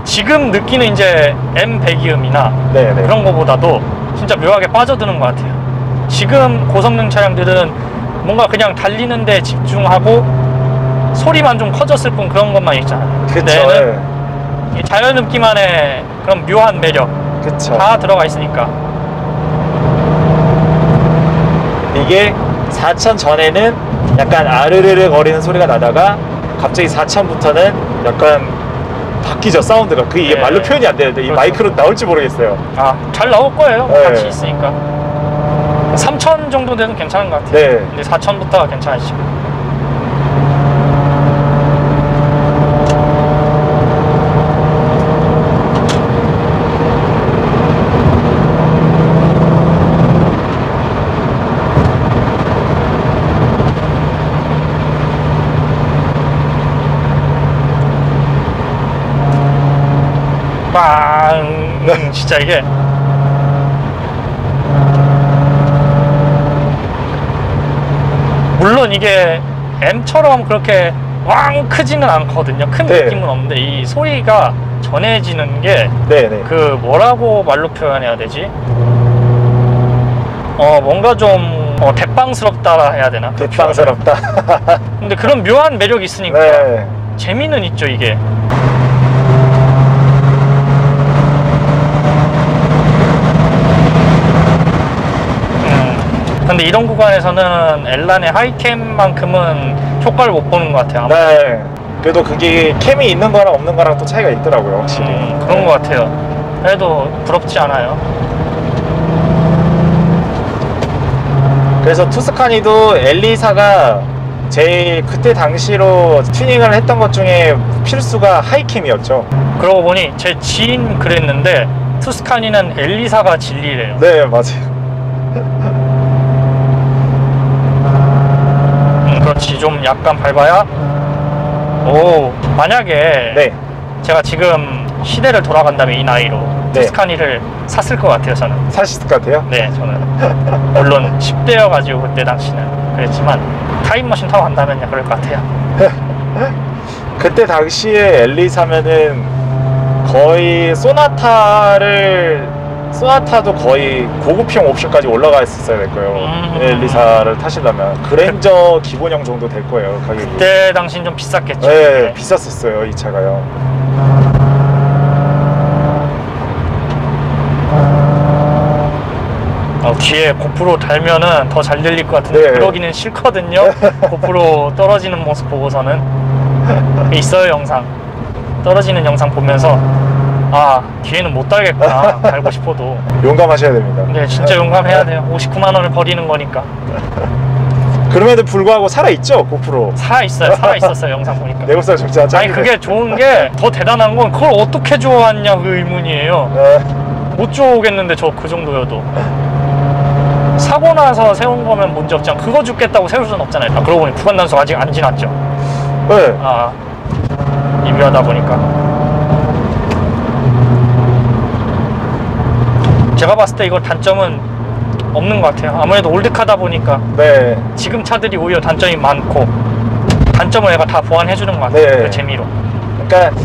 지금 느끼는 이제 M 배기음이나 네, 네. 그런 거보다도 진짜 묘하게 빠져드는 것 같아요. 지금 고성능 차량들은 뭔가 그냥 달리는 데 집중하고 소리만 좀 커졌을 뿐 그런 것만 있잖아요. 그쵸. 네. 자연음기만의 그런 묘한 매력. 그쵸. 다 들어가 있으니까. 이게 사천 전에는 약간 아르르르 거리는 소리가 나다가 갑자기 사천부터는 약간 바뀌죠. 사운드가. 그 이게 네. 말로 표현이 안 되는데 그렇죠. 이 마이크로 나올지 모르겠어요. 아, 잘 나올 거예요. 네. 같이 있으니까. 삼천 정도 되면 괜찮은 것 같아요. 네. 근데 사천부터가 괜찮으시죠. 음, 진짜 이게 물론 이게 M처럼 그렇게 왕 크지는 않거든요. 큰 네. 느낌은 없는데 이 소리가 전해지는 게 그 뭐라고 말로 표현해야 되지? 어 뭔가 좀 어, 대빵스럽다 해야 되나? 대빵스럽다. 근데 그런 묘한 매력이 있으니까 네. 재미는 있죠 이게. 근데 이런 구간에서는 엘란의 하이캠만큼은 효과를 못 보는 것 같아요. 아마. 네. 그래도 그게 캠이 있는 거랑 없는 거랑 또 차이가 있더라고요. 확실히. 음, 그런 네. 것 같아요. 그래도 부럽지 않아요. 그래서 투스카니도 엘리사가 제일 그때 당시로 튜닝을 했던 것 중에 필수가 하이캠이었죠. 그러고 보니 제 지인 그랬는데 투스카니는 엘리사가 진리래요. 네, 맞아요. 그렇지. 좀 약간 밟아야 오 만약에 네. 제가 지금 시대를 돌아간다면 이 나이로 네. 투스카니를 샀을 것 같아요. 저는 사실 것 같아요? 네 저는 물론 십 대여가지고 그때 당시는 그랬지만 타임머신 타고 간다면 그럴 것 같아요. 그때 당시에 엘리사면은 거의 소나타를 스와타도 거의 고급형 옵션까지 올라가 있었어야 될 거예요. 음. 엘리사를 타시려면 그랜저 기본형 정도 될 거예요, 가격이. 그때 당시엔 좀 비쌌겠죠. 네, 네. 비쌌었어요, 이 차가요. 어, 뒤에 고프로 달면은 더 잘 들릴 것 같은데 네. 그러기는 싫거든요. 고프로 떨어지는 모습 보고서는 있어요, 영상. 떨어지는 영상 보면서 아, 뒤에는 못 달겠구나, 달고 싶어도. 용감하셔야 됩니다. 네, 진짜 용감해야 돼요. 오십구만 원을 버리는 거니까. 그럼에도 불구하고 살아있죠, 고프로? 살아있어요, 살아있었어요. 영상 보니까 내구성 적지 않죠? 아니, 그게 좋은 게 더 대단한 건 그걸 어떻게 좋아하냐 그 의문이에요. 네. 못 좋아오겠는데 저 그 정도여도. 사고 나서 세운 거면 문제 없지만 그거 죽겠다고 세울 수는 없잖아요. 아, 그러고 보니 구간 단속 아직 안 지났죠? 네. 아, 미묘하다 보니까. 제가 봤을 때 이거 단점은 없는 것 같아요. 아무래도 올드카다 보니까. 네. 지금 차들이 오히려 단점이 많고 단점을 얘가 다 보완해주는 것 같아요. 네. 그 재미로. 그러니까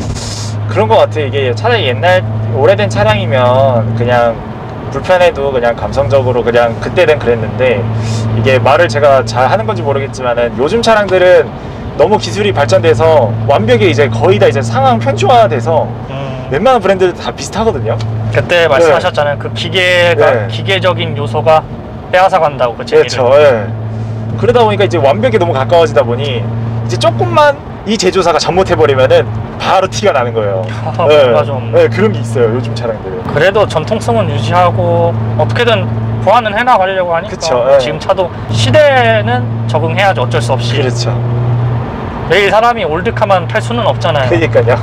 그런 것 같아요. 이게 차라리 옛날 오래된 차량이면 그냥 불편해도 그냥 감성적으로 그냥 그때는 그랬는데, 이게 말을 제가 잘 하는 건지 모르겠지만은 요즘 차량들은 너무 기술이 발전돼서 완벽히 이제 거의 다 이제 상황 편중화돼서 음. 웬만한 브랜드들 다 비슷하거든요. 그때 말씀하셨잖아요. 네. 그 기계가 네. 기계적인 요소가 빼앗아 간다고 그 재미를. 그렇죠. 네. 그러다 보니까 이제 완벽히 너무 가까워지다 보니 이제 조금만 이 제조사가 잘못해버리면은 바로 티가 나는 거예요. 아, 네. 맞아. 네, 그런 게 있어요, 요즘 차량들. 그래도 전통성은 유지하고 어떻게든 보완은 해나가려고 하니까. 그쵸, 네. 지금 차도 시대에는 적응해야죠, 어쩔 수 없이. 그렇죠. 매일 사람이 올드카만 탈 수는 없잖아요. 그러니까요.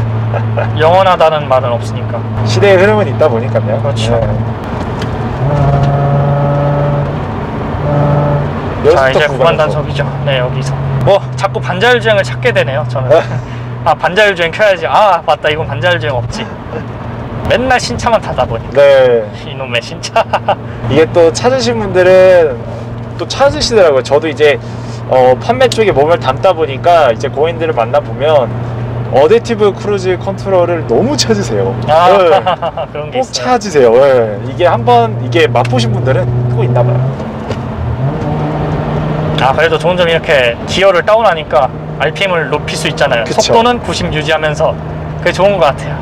영원하다는 말은 없으니까. 시대의 흐름은 있다 보니까요. 그렇죠. 네. 자, 이제 구간 단속이죠. 네, 여기서 뭐 자꾸 반자율주행을 찾게 되네요, 저는. 아, 반자율주행 켜야지. 아, 맞다, 이건 반자율주행 없지. 맨날 신차만 타다 보니까. 네. 이놈의 신차. 이게 또 찾으신 분들은 또 찾으시더라고요. 저도 이제 어, 판매 쪽에 몸을 담다 보니까 이제 고인들을 만나보면 어댑티브 크루즈 컨트롤을 너무 찾으세요. 아, 네. 그런 게 꼭 있어요. 꼭 찾으세요. 네. 이게 한번 이게 맛보신 분들은 또 있나 봐요. 아, 그래도 좋은 점이 이렇게 기어를 다운하니까 알피엠을 높일 수 있잖아요. 그쵸. 속도는 구십 유지하면서 그게 좋은 것 같아요.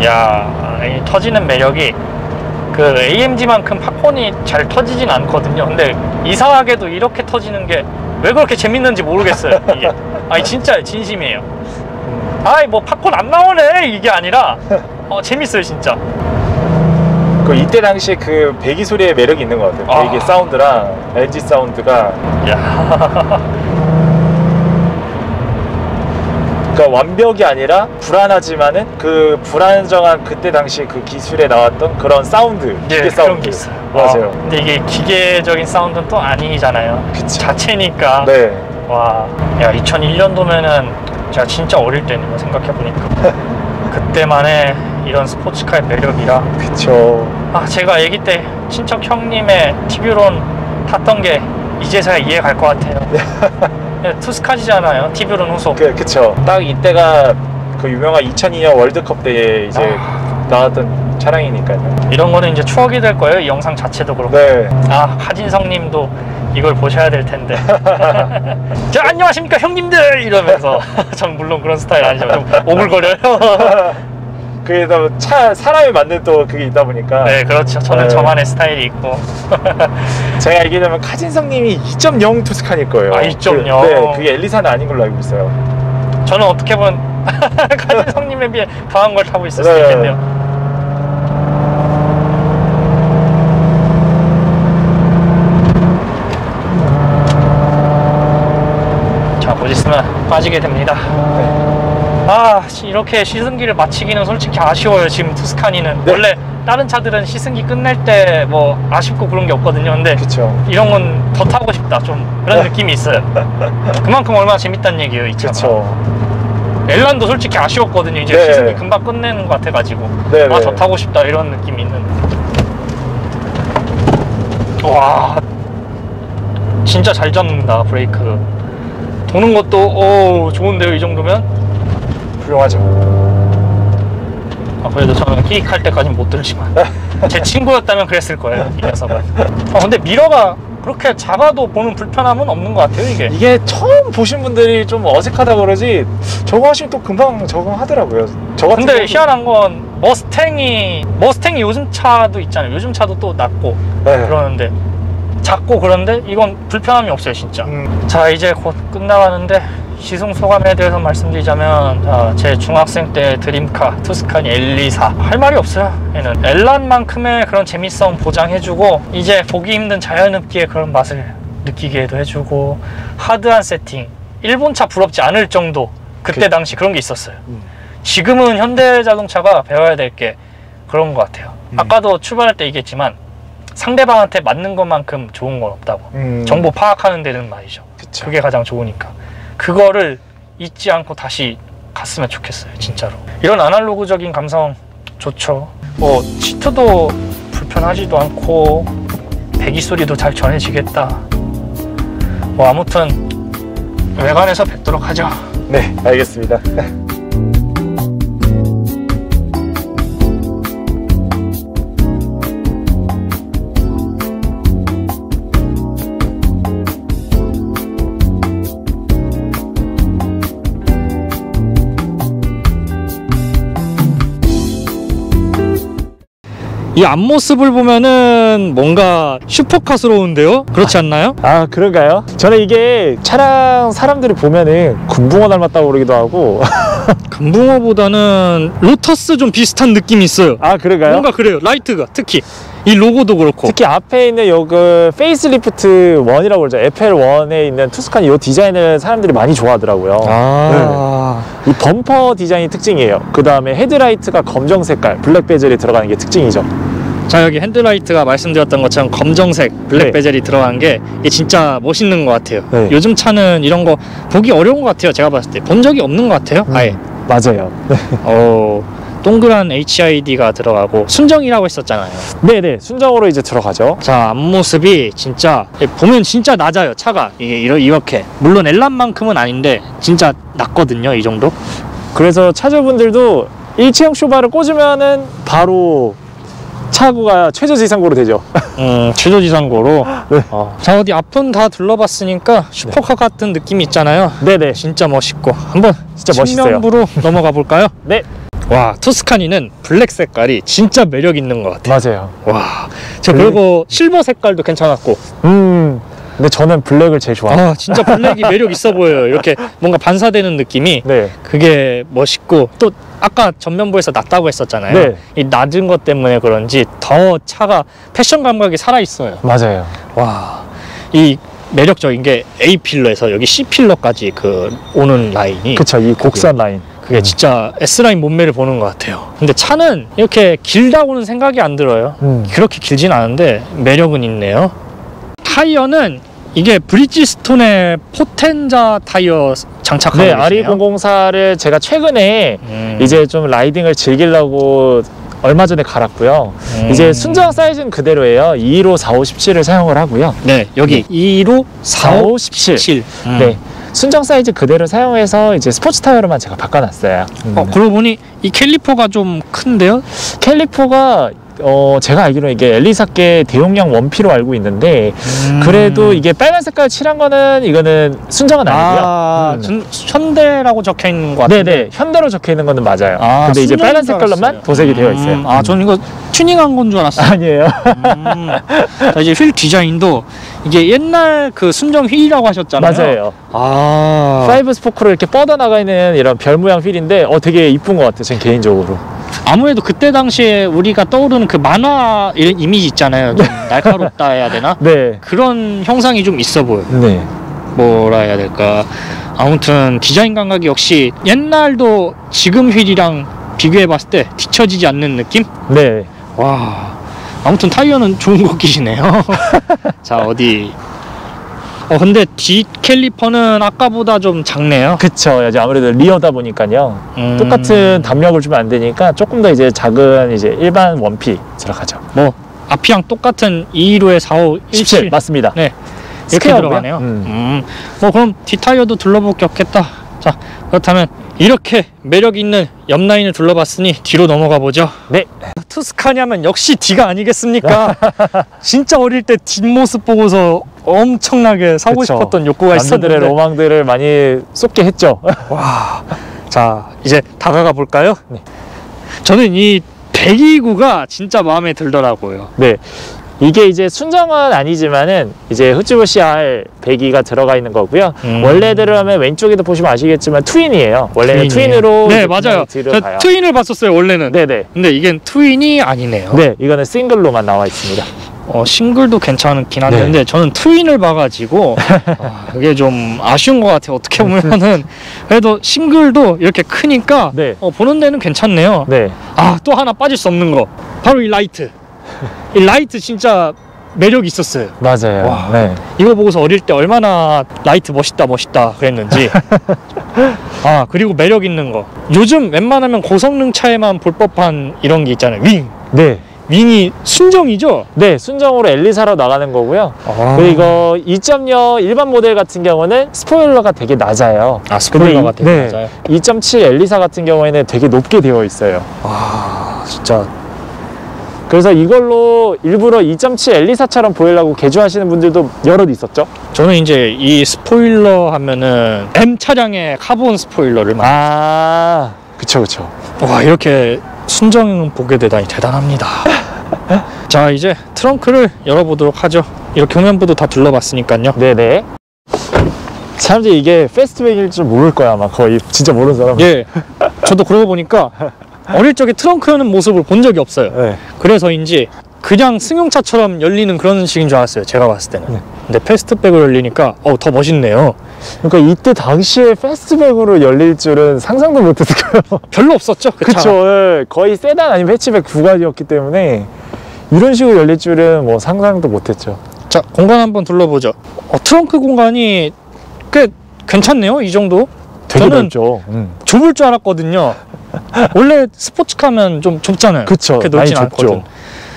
이야, 이 터지는 매력이 그 에이엠지만큼 팝콘이 잘 터지진 않거든요. 근데 이상하게도 이렇게 터지는 게 왜 그렇게 재밌는지 모르겠어요, 이게. 아니, 진짜 진심이에요. 아이, 뭐 팝콘 안 나오네, 이게 아니라 어, 재밌어요, 진짜. 그 이때 당시에 그 배기 소리의 매력이 있는 것 같아요. 배기 아. 사운드랑 엔진 사운드가. 야. 그러니까 완벽이 아니라 불안하지만은 그 불안정한 그때 당시 그 기술에 나왔던 그런 사운드. 예, 기계 사운드. 그런 게 있어요. 맞아요. 아, 근데 이게 기계적인 사운드는 또 아니잖아요. 그치. 자체니까. 네. 와. 야, 이천일 년도면은 제가 진짜 어릴 때는 생각해 보니까. 그때만의 이런 스포츠카의 매력이라. 그쵸. 아, 제가 아기 때 친척 형님의 티뷰론 탔던 게 이제서야 이해 갈 것 같아요. 투스카지잖아요, 티뷰론 후속. 그, 그쵸. 딱 이때가 그 유명한 이천이 년 월드컵 때에 이제 아... 나왔던 차량이니까요. 이런 거는 이제 추억이 될 거예요, 이 영상 자체도 그렇고. 네. 아, 하진성 님도 이걸 보셔야 될 텐데. 자, 안녕하십니까 형님들, 이러면서. 전 물론 그런 스타일 아니지만 좀 오글거려요. 그게 또 차, 사람이 맞는 또 그게 있다 보니까. 네, 그렇죠. 저는 네. 저만의 스타일이 있고. 제가 얘기하면 카진성 님이 이 점 영 투스칸일 거예요. 아, 이 점 영. 그, 네, 그게 엘리사는 아닌 걸로 알고 있어요. 저는 어떻게 보면 카진성 님에 비해 강한 걸 타고 있을 네. 수도 있겠네요. 있으면 빠지게 됩니다. 네. 아, 이렇게 시승기를 마치기는 솔직히 아쉬워요, 지금 투스카니는. 네. 원래 다른 차들은 시승기 끝낼 때 뭐 아쉽고 그런 게 없거든요. 근데 그쵸. 이런 건 더 타고 싶다, 좀 그런 느낌이 있어요. 그만큼 얼마나 재밌다는 얘기예요, 이 차가. 그쵸. 엘란도 솔직히 아쉬웠거든요. 이제 네. 시승기 금방 끝내는 것 같아가지고. 네. 아, 더 타고 싶다, 이런 느낌이 있는데. 와, 진짜 잘 잡는다, 브레이크. 도는 것도 오 좋은데요. 이 정도면 훌륭하죠. 아, 그래도 저는 끼익할 때까지는 못 들지만 제 친구였다면 그랬을 거예요, 이 녀석은. 아, 근데 미러가 그렇게 작아도 보는 불편함은 없는 것 같아요. 이게 이게 처음 보신 분들이 좀 어색하다고 그러지 저거 하시면 또 금방 적응하더라고요. 저 같은 근데 희한한 건 머스탱이 머스탱이 요즘 차도 있잖아요. 요즘 차도 또 낮고 네. 그러는데 작고 그런데 이건 불편함이 없어요 진짜. 음. 자, 이제 곧 끝나가는데 시승 소감에 대해서 말씀드리자면, 자, 제 중학생 때 드림카 투스카니 엘리사 할 말이 없어요. 얘는 엘란만큼의 그런 재미성 보장해주고 이제 보기 힘든 자연흡기의 그런 맛을 느끼게도 해주고 하드한 세팅, 일본차 부럽지 않을 정도 그때 당시 그런 게 있었어요. 지금은 현대자동차가 배워야 될 게 그런 것 같아요. 아까도 출발할 때 얘기했지만 상대방한테 맞는 것만큼 좋은 건 없다고. 음. 정보 파악하는 데는 말이죠. 그쵸. 그게 가장 좋으니까 그거를 잊지 않고 다시 갔으면 좋겠어요 진짜로. 음. 이런 아날로그적인 감성 좋죠. 뭐 시트도 불편하지도 않고 배기 소리도 잘 전해지겠다. 뭐 아무튼 외관에서 뵙도록 하죠. 네, 알겠습니다. 이 앞모습을 보면은 뭔가 슈퍼카스러운데요? 그렇지 않나요? 아, 그런가요? 저는 이게 차량 사람들이 보면은 금붕어 닮았다고 그러기도 하고 금붕어보다는 로터스 좀 비슷한 느낌이 있어요. 아, 그런가요? 뭔가 그래요. 라이트가 특히 이 로고도 그렇고 특히 앞에 있는 요그 페이스리프트 원이라고 그러죠. 에프엘 원에 있는 투스카니 요 디자인을 사람들이 많이 좋아하더라고요. 아, 네. 이 범퍼 디자인이 특징이에요. 그 다음에 헤드라이트가 검정 색깔 블랙 베젤이 들어가는 게 특징이죠. 자, 여기 헤드라이트가 말씀드렸던 것처럼 검정색 블랙 네. 베젤이 들어간 게 이게 진짜 멋있는 것 같아요. 네. 요즘 차는 이런 거 보기 어려운 것 같아요. 제가 봤을 때 본 적이 없는 것 같아요. 음, 아예. 맞아요. 네. 어... 동그란 에이치아이디가 들어가고 순정이라고 했었잖아요. 네네, 순정으로 이제 들어가죠. 자, 앞모습이 진짜 보면 진짜 낮아요 차가. 이게 이렇게 물론 엘란만큼은 아닌데 진짜 낮거든요 이 정도. 그래서 차주분들도 일체형 쇼바를 꽂으면은 바로 차고가 최저지상고로 되죠. 음, 최저지상고로. 네. 어. 자, 어디 앞은 다 둘러봤으니까 슈퍼카 네. 같은 느낌이 있잖아요. 네네, 진짜 멋있고 한번 진짜 멋있어요. 측면부로 넘어가 볼까요? 네. 와, 투스카니는 블랙 색깔이 진짜 매력 있는 것 같아요. 맞아요. 와, 저 블랙... 그리고 실버 색깔도 괜찮았고. 음, 근데 저는 블랙을 제일 좋아해요. 아, 진짜 블랙이 매력 있어 보여요. 이렇게 뭔가 반사되는 느낌이. 네. 그게 멋있고 또 아까 전면부에서 낮다고 했었잖아요. 네. 이 낮은 것 때문에 그런지 더 차가 패션 감각이 살아 있어요. 맞아요. 와, 이 매력적인 게 에이 필러에서 여기 씨 필러까지 그 오는 라인이. 그쵸, 이 곡선 그게... 라인. 그게 진짜 S라인 몸매를 보는 것 같아요. 근데 차는 이렇게 길다고는 생각이 안 들어요. 음. 그렇게 길진 않은데 매력은 있네요. 타이어는 이게 브리지스톤의 포텐자 타이어 장착하고 있어요. 네, 알이 공공사를 제가 최근에 음. 이제 좀 라이딩을 즐기려고 얼마 전에 갈았고요. 음. 이제 순정 사이즈는 그대로예요. 이십일호 사백오십칠을 사용을 하고요. 네, 여기 이십일호 사백오십칠. 음. 네. 순정 사이즈 그대로 사용해서 이제 스포츠 타이어로만 제가 바꿔놨어요. 음. 어, 그러고 보니 이 캘리퍼가 좀 큰데요? 캘리퍼가 어, 제가 알기로 이게 엘리사께 대용량 원피로 알고 있는데 음. 그래도 이게 빨간 색깔 칠한 거는 이거는 순정은 아니고요. 아, 음. 전, 현대라고 적혀 있는 것 같은데. 네네, 현대로 적혀 있는 거는 맞아요. 아, 근데 이제 빨간 색깔로만 알았어요. 도색이 음. 되어 있어요. 아, 저는 이거 튜닝한 건 줄 알았어요. 아니에요. 음. 자, 이제 휠 디자인도 이게 옛날 그 순정 휠이라고 하셨잖아요. 맞아요. 아, 파이브 스포크로 이렇게 뻗어나가 있는 이런 별 모양 휠인데 어, 되게 이쁜 것 같아요. 전 개인적으로. 아무래도 그때 당시에 우리가 떠오르는 그 만화 이런 이미지 있잖아요. 좀 날카롭다 해야 되나? 네. 그런 형상이 좀 있어 보여요. 네. 뭐라 해야 될까? 아무튼 디자인 감각이 역시 옛날도 지금 휠이랑 비교해 봤을 때 뒤처지지 않는 느낌? 네. 와. 아무튼 타이어는 좋은 거 끼시네요. 자, 어디. 어, 근데 뒷 캘리퍼는 아까보다 좀 작네요. 그쵸, 이제 아무래도 리어다 보니까요. 음... 똑같은 담력을 주면 안 되니까 조금 더 이제 작은 이제 일반 원피 들어가죠. 뭐 앞이랑 똑같은 이십일호에 사백오십칠. 맞습니다. 네. 이렇게 들어가네요. 음. 음. 뭐 그럼 뒷타이어도 둘러볼 게 없겠다. 자, 그렇다면 이렇게 매력있는 옆라인을 둘러봤으니 뒤로 넘어가 보죠. 네, 투스카니 하면 역시 D가 아니겠습니까? 진짜 어릴 때 뒷모습 보고서 엄청나게 사고 그쵸. 싶었던 욕구가 있었는데 남들의 로망들을 많이 쏟게 했죠. 와, 자 이제 다가가 볼까요? 네. 저는 이 백이구가 진짜 마음에 들더라고요. 네, 이게 이제 순정은 아니지만은 이제 후츠보 씨알 백이가 들어가 있는 거고요. 음. 원래대로 하면 왼쪽에도 보시면 아시겠지만 트윈이에요. 원래는 트윈이에요. 트윈으로 네 맞아요. 저 트윈을 봤었어요 원래는. 네네. 근데 이게 트윈이 아니네요. 네, 이거는 싱글로만 나와 있습니다. 어 싱글도 괜찮긴 한데 네. 저는 트윈을 봐가지고 어, 그게 좀 아쉬운 것 같아요. 어떻게 보면은 그래도 싱글도 이렇게 크니까 네. 어, 보는 데는 괜찮네요. 네. 아, 또 하나 빠질 수 없는 거 바로 이 라이트. 이 라이트 진짜 매력이 있었어요. 맞아요. 와, 네. 이거 보고서 어릴 때 얼마나 라이트 멋있다 멋있다 그랬는지. 아, 그리고 매력 있는 거 요즘 웬만하면 고성능 차에만 볼 법한 이런 게 있잖아요. 윙. 네. 윙이 순정이죠? 네, 순정으로 엘리사로 나가는 거고요. 아. 그리고 이 점 영 일반 모델 같은 경우는 스포일러가 되게 낮아요. 아, 스포일러가 되게 네. 낮아요? 이 점 칠 엘리사 같은 경우에는 되게 높게 되어 있어요. 아, 진짜 그래서 이걸로 일부러 이 점 칠 엘리사처럼 보이려고 개조하시는 분들도 여럿 있었죠? 저는 이제 이 스포일러 하면은 M 차량의 카본 스포일러를 만 아, 그쵸 그쵸. 와, 이렇게 순정은 보게 되다니 대단합니다. 자, 이제 트렁크를 열어보도록 하죠. 이렇게 후면부도 다 둘러봤으니까요. 네네. 사람들이 이게 패스트백일 줄 모를 거야 아마 거의. 진짜 모르는 사람은. 예, 저도 그러고 보니까 어릴 적에 트렁크 여는 모습을 본 적이 없어요. 네. 그래서인지 그냥 승용차처럼 열리는 그런 식인 줄 알았어요. 제가 봤을 때는. 네. 근데 패스트백으로 열리니까 어우, 더 멋있네요. 그러니까 이때 당시에 패스트백으로 열릴 줄은 상상도 못했을 거예요. 별로 없었죠? 그 그쵸. 거의 세단 아니면 해치백 구간이었기 때문에 이런 식으로 열릴 줄은 뭐 상상도 못했죠. 자, 공간 한번 둘러보죠. 어, 트렁크 공간이 꽤 괜찮네요. 이 정도? 되게 저는 넓죠. 음. 좁을 줄 알았거든요. 원래 스포츠카면 좀 좁잖아요. 그쵸, 그렇게 넓진 않거든.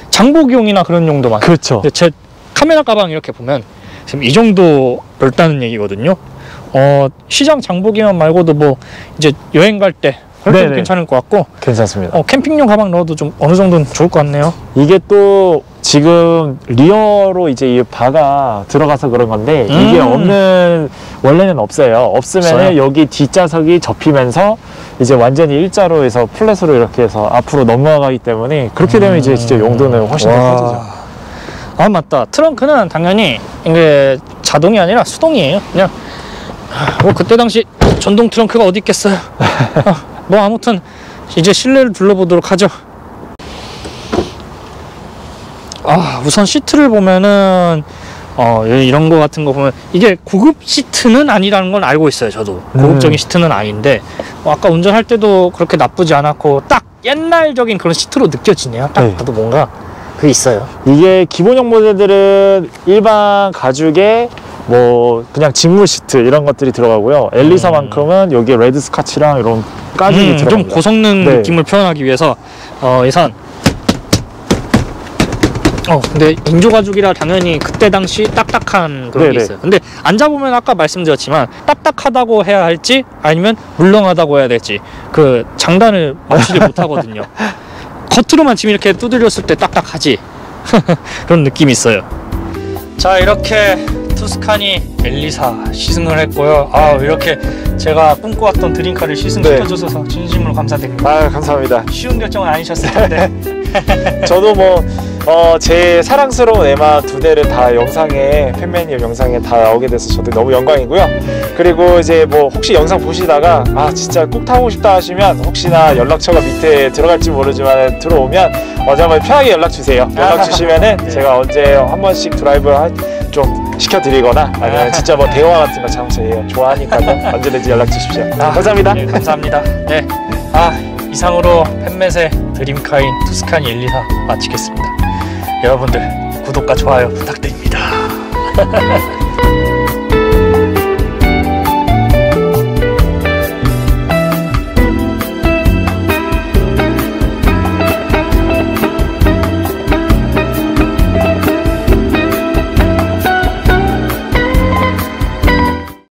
장보기용이나 그런 용도 많아요. 그렇죠. 제 카메라 가방 이렇게 보면 지금 이 정도 넓다는 얘기거든요. 어, 시장 장보기만 말고도 뭐 이제 여행 갈 때 그래도 괜찮을 것 같고 괜찮습니다. 어, 캠핑용 가방 넣어도 좀 어느 정도는 좋을 것 같네요. 이게 또 지금 리어로 이제 이 바가 들어가서 그런 건데 음 이게 없는 원래는 없어요. 없으면 여기 뒷좌석이 접히면서 이제 완전히 일자로 해서 플랫으로 이렇게 해서 앞으로 넘어가기 때문에 그렇게 되면 음 이제 진짜 용도는 훨씬 더 커지죠. 아, 맞다. 트렁크는 당연히 이게 자동이 아니라 수동이에요. 그냥 뭐 그때 당시 전동 트렁크가 어디 있겠어요. 아, 뭐 아무튼 이제 실내를 둘러보도록 하죠. 아, 우선 시트를 보면은 어, 이런 거 같은 거 보면 이게 고급 시트는 아니라는 건 알고 있어요. 저도 고급적인 음. 시트는 아닌데 어, 아까 운전할 때도 그렇게 나쁘지 않았고 딱 옛날적인 그런 시트로 느껴지네요. 딱 네. 봐도 뭔가 그게 있어요. 이게 기본형 모델들은 일반 가죽에 뭐 그냥 직물 시트 이런 것들이 들어가고요. 엘리사만큼은 음. 여기 레드 스카치랑 이런 까지 음, 들어가요. 좀 고성능 네. 느낌을 표현하기 위해서 어, 예산 어, 근데 인조가죽이라 당연히 그때 당시 딱딱한 그런 네네. 게 있어요. 근데 앉아보면 아까 말씀드렸지만 딱딱하다고 해야 할지 아니면 물렁하다고 해야 될지 그 장단을 맞추지 못하거든요. 겉으로만 지금 이렇게 두드렸을 때 딱딱하지. 그런 느낌이 있어요. 자, 이렇게 투스카니 엘리사 시승을 했고요. 아, 이렇게 제가 꿈꿔왔던 드림카를 시승시켜줘서 네. 진심으로 감사드립니다. 아, 감사합니다. 쉬운 결정은 아니셨을 텐데. 저도 뭐 어, 제 사랑스러운 에마 두 대를 다 영상에 팻맷님 영상에 다 나오게 돼서 저도 너무 영광이고요. 그리고 이제 뭐 혹시 영상 보시다가 아 진짜 꼭 타고 싶다 하시면 혹시나 연락처가 밑에 들어갈지 모르지만 들어오면 언제 한번 편하게 연락 주세요. 연락 주시면은 네. 제가 언제 한 번씩 드라이브 좀 시켜드리거나 아니면 진짜 뭐 대화 같은 거 참 좋아하니까요. 언제든지 연락 주십시오. 아, 감사합니다. 네, 감사합니다. 네, 아 이상으로 팻맷의 드림카인 투스카니 엘리사 마치겠습니다. 여러분들 구독과 좋아요 부탁드립니다.